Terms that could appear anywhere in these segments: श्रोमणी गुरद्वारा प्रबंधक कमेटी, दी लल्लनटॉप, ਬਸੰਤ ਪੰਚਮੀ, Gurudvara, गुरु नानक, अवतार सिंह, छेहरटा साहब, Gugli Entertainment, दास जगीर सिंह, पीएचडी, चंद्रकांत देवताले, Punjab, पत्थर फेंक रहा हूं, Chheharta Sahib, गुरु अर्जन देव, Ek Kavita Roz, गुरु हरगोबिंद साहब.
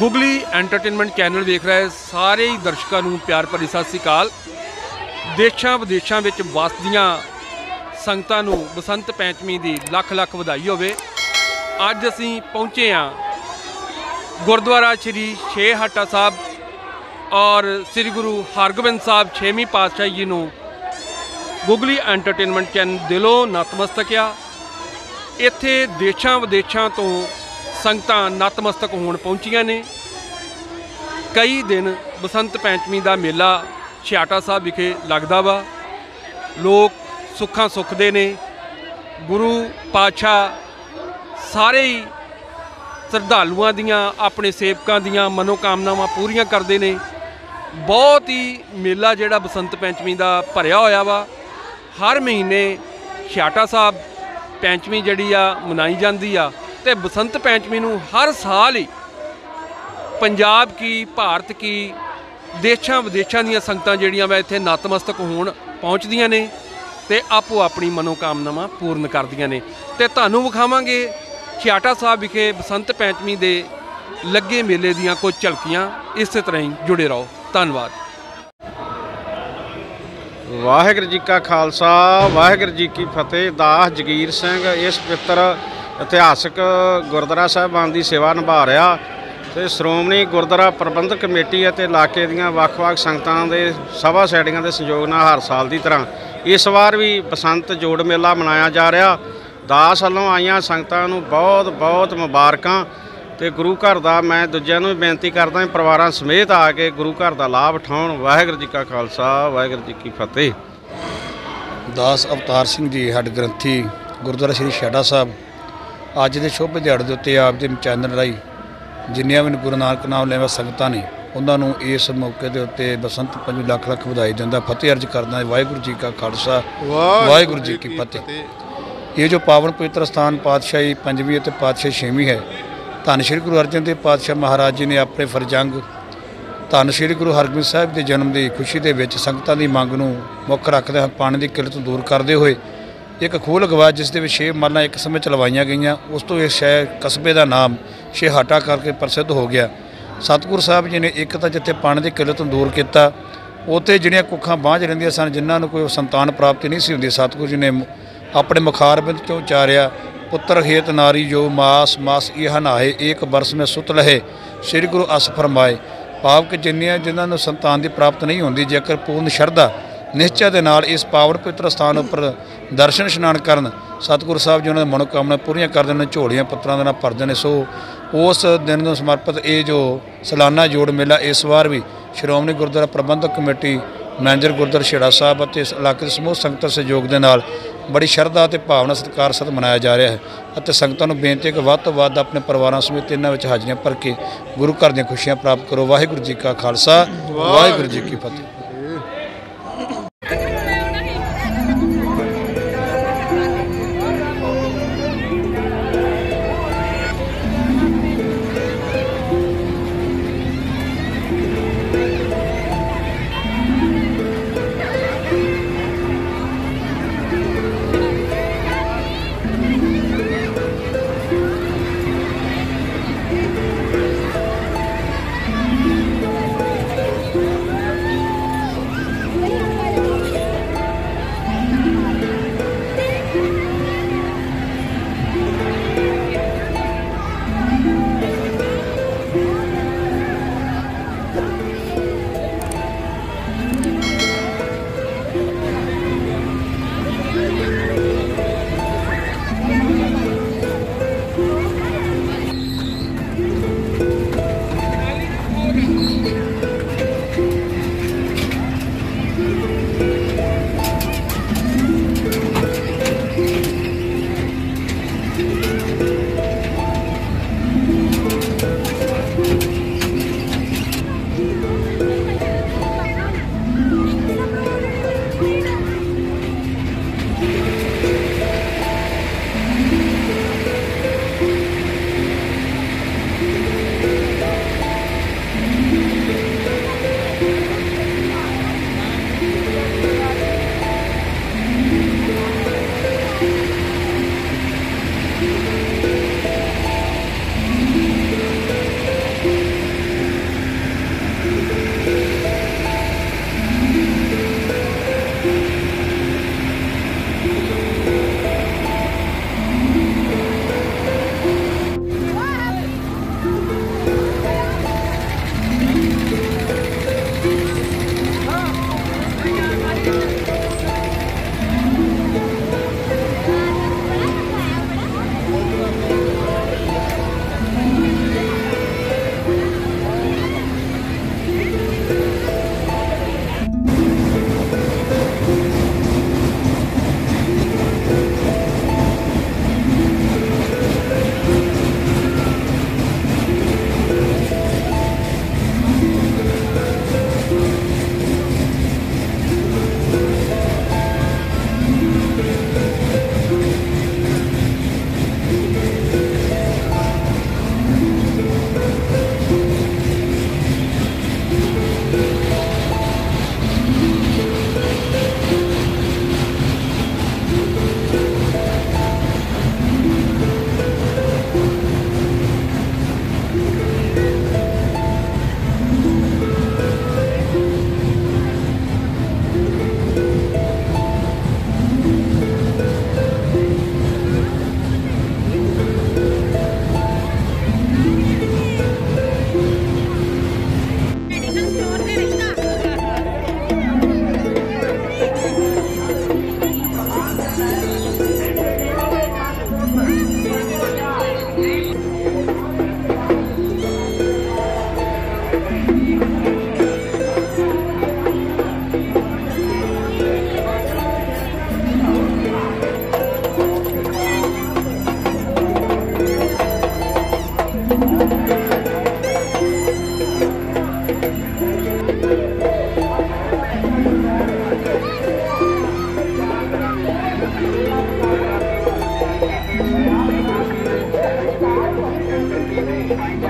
Googly entertainment channel देख रहे सारे ही दर्शकों को प्यार भरी सत श्री अकाल। देशों विदेशों में वसदियां संगतां नूं बसंत पंचमी की लख लख वधाई होवे। अज असीं पहुँचे हाँ गुरद्वारा श्री छेहरटा साहब और श्री गुरु हरगोबिंद साहब छेवीं पातशाह जी नूं गुगली एंटरटेनमेंट चैनल दिलों नतमस्तक आ। इत्थे देशों विदेशों तो संगतां नतमस्तक होण पहुंचियां ने। कई दिन बसंत पंचमी का मेला छेहरटा साहब विखे लगदा वा। लोग सुखा सुखते ने। गुरु पातशाह सारे ही श्रद्धालुआं दियां अपने सेवकां दियां मनोकामनावां पूरियां करते ने। बहुत ही मेला जिहड़ा बसंत पंचमी का भरिया होया वा। हर महीने छेहरटा साहब पंचमी जिहड़ी आ मनाई जाती आ ते बसंत पंचमी नूं हर साल ही पंजाब की भारत की देशों विदेशों दीयां संगतां जिहड़ियां वा इत्थे नतमस्तक होण पहुंचदियां ने ते आपो अपनी मनोकामनावां पूर्ण करदियां ने। ते तुहानूं विखावांगे छेहरटा साहब विखे बसंत पंचमी दे लगे मेले दीयां कुछ झलकियां। इस तरह ही जुड़े रहो। धन्नवाद। वाहिगुरू जी का खालसा वाहिगुरू जी की फतेह। दास जगीर सिंह इस पवित्र इतिहासिक गुरद्वारा साहिबान की सेवा निभा रहा तो श्रोमणी गुरद्वारा प्रबंधक कमेटी है इलाके दीयां वख-वख संगतां दे सभा सैडियां के सहयोग नाल हर साल की तरह इस बार भी बसंत जोड़ मेला मनाया जा रहा। दास वालों आईयां संगतां नूं बहुत बहुत मुबारकां। तो गुरु घर का मैं दूजिआं नूं बेनती करदा परिवारां समेत आ के गुरु घर का लाभ उठाउण। वाहिगुरू जी का खालसा वाहिगुरू जी की फतेह। दास अवतार सिंह जी हैड ग्रंथी गुरुद्वारा श्री छेहरटा साहब अज के शुभ दिहाड़े दे उत्ते आप दे चैनल राही जिन्नियां भी गुरु नानक नाम लेवा संगतां ने उन्हां नूं इस मौके दे उत्ते बसंत पंचमी लख लख वधाई दिंदा फतेह अर्ज करदा। वाहिगुरू जी का खालसा वाहिगुरू जी की फतेह। ये जो पावन पवित्र स्थान पातशाही पंजवीं ते पातशाही छेवीं है धन श्री गुरु अर्जन देव पातशाह महाराज जी ने अपने फरजंग धन श्री गुरु हरगोबिंद साहब के जन्म की खुशी के संगतां की मंग नूं मुख रखदे होए पानी की किल्लत दूर करते हुए एक खूह लगवाया जिस दे विच 6 मालां एक समय चलवाइयां गईयां। उस तो इस शहर कस्बे का नाम छेहरटा करके प्रसिद्ध हो गया। सतगुरु साहब जी ने एक तो जिथे पानी की किल्लत दूर किया उत्थे जिहड़ियां कुखां बांझ रहिंदियां सन जिन्हां नूं कोई संतान प्राप्ति नहीं सी हुंदी सतगुरु जी ने अपने मुखारबिंद चो उचारिया पुत्र हेत नारी जो मास मास यह नहाए एक बरस में सुत लहे श्री गुरु अस फरमाए। भाव के जिन्नियां जिन्होंने संतान की प्राप्त नहीं होंदी जेकर पूर्ण श्रद्धा निश्चय के नाल इस पावन पवित्र स्थान उपर दर्शन इशनान करन सतगुरु साहब जी उन्होंने मनोकामना पूरियां कर देने झोलियां पत्रां दे नाल भर देने। सो उस दिन नूं समर्पित ये जो सालाना जोड़ मेला इस बार भी श्रोमणी गुरुद्वारा प्रबंधक कमेटी मैनेजर गुरद्वारा छेहरटा साहब और इस इलाके के समूह संगत सहयोग के नाल बड़ी श्रद्धा तो भावना सत्कार सत मनाया जा रहा है। और संगतों को बेनती है कि वध तो वध अपने परिवारों समेत इन्हों हाजिरियां भर के गुरु घर दी खुशियां प्राप्त करो। वाहिगुरू जी का खालसा वाहिगुरू जी की फतेह।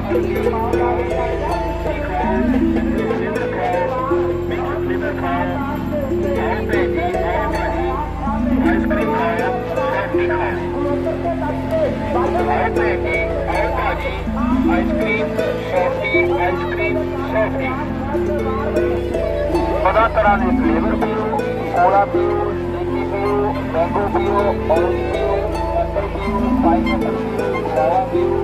बड़ा तरह के फ्लेवर पियो, कोला पियो, लीची पियो, मैंगो पियो, ऑरेंज पियो, एप्पल पियो, पाइनएप्पल पियो, गुआवा पियो।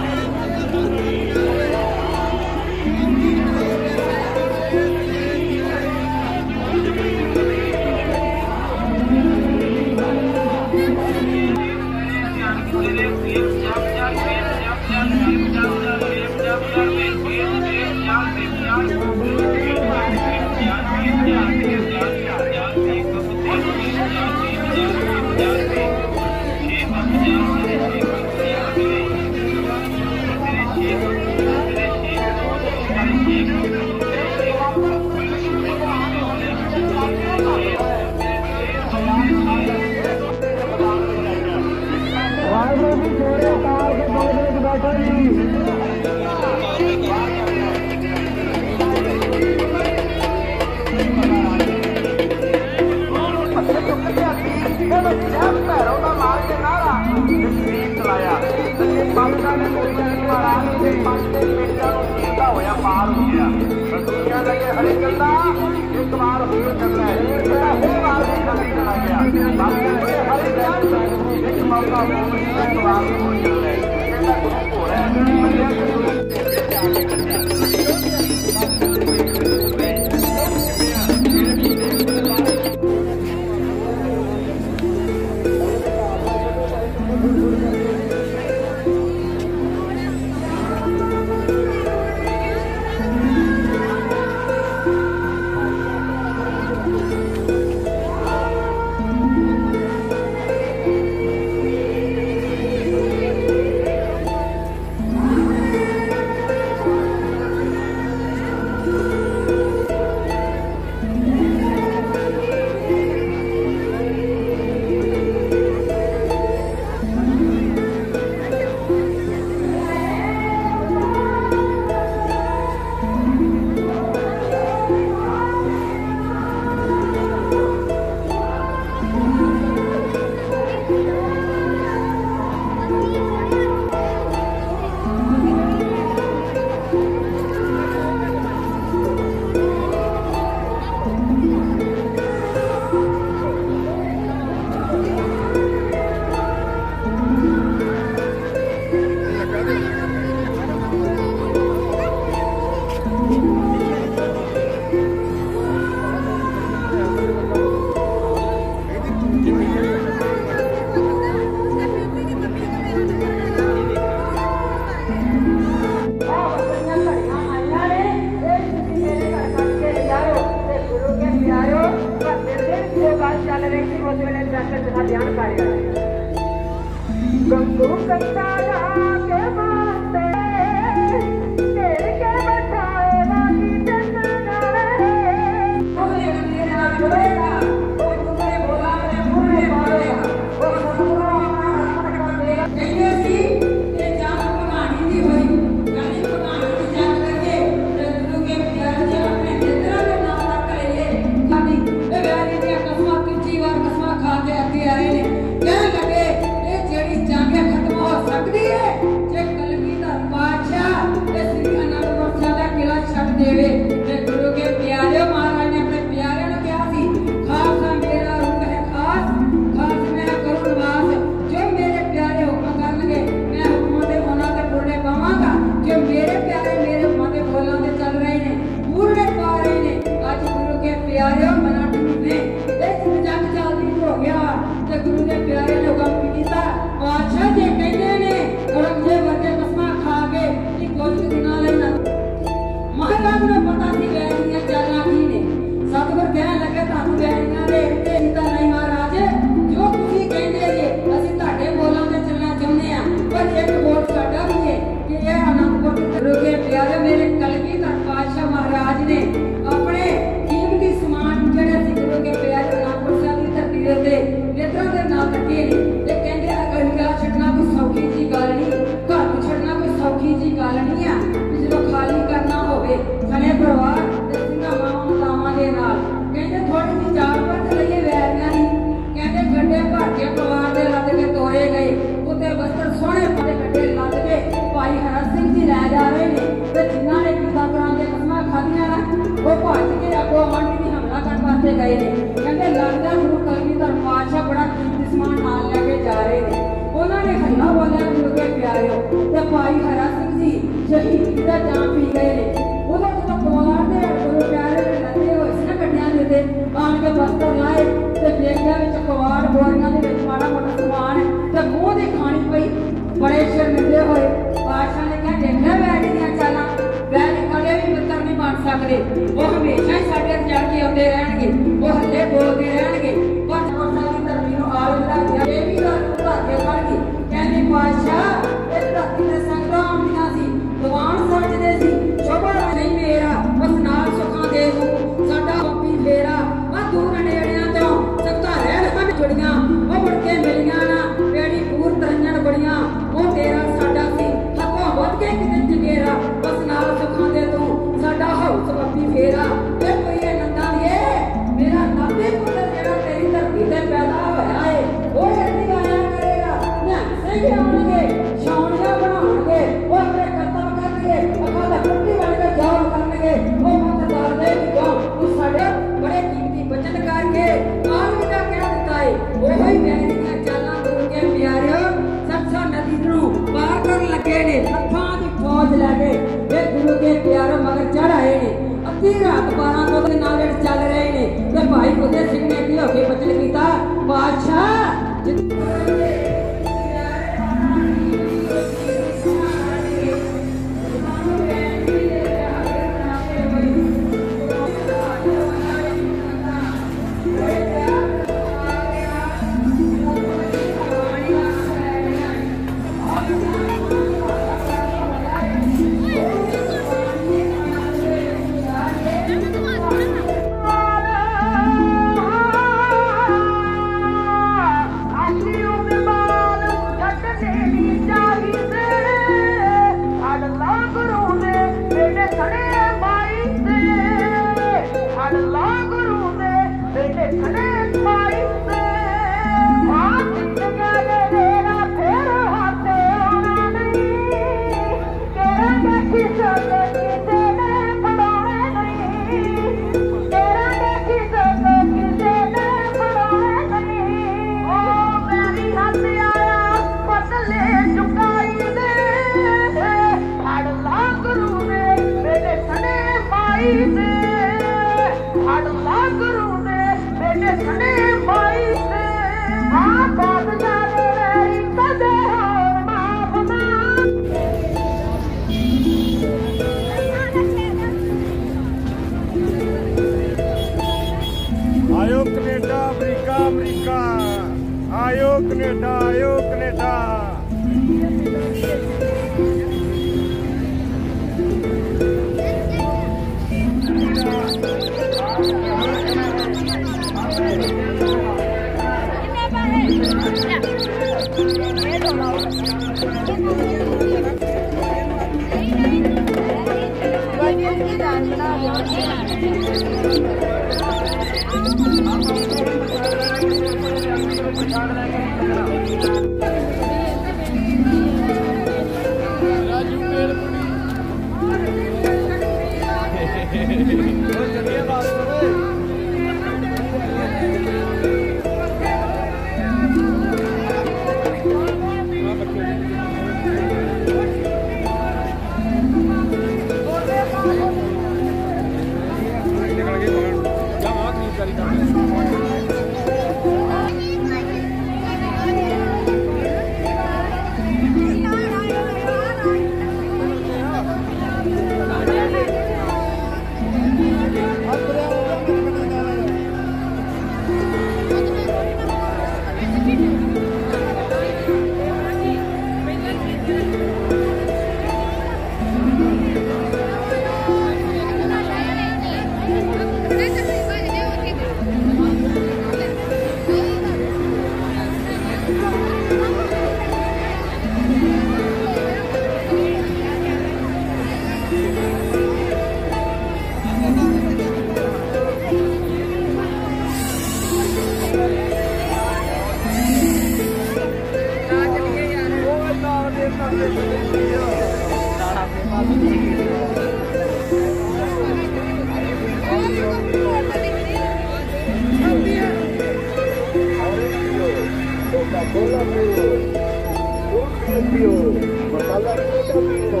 सोडा पीओ,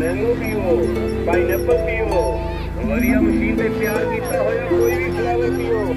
मैंगो पीओ, पाइनएप्पल पीओ, वरिया मशीन में तैयार किया हुआ कोई भी फ्लेवर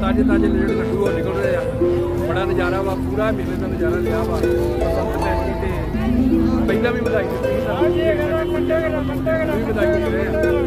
ताजे ताजे जो लड्डू और निकल रहे हैं, बड़ा नज़ारा वा, पूरा मेले का नज़ारा लिया वा। पहला भी बधाई बधाई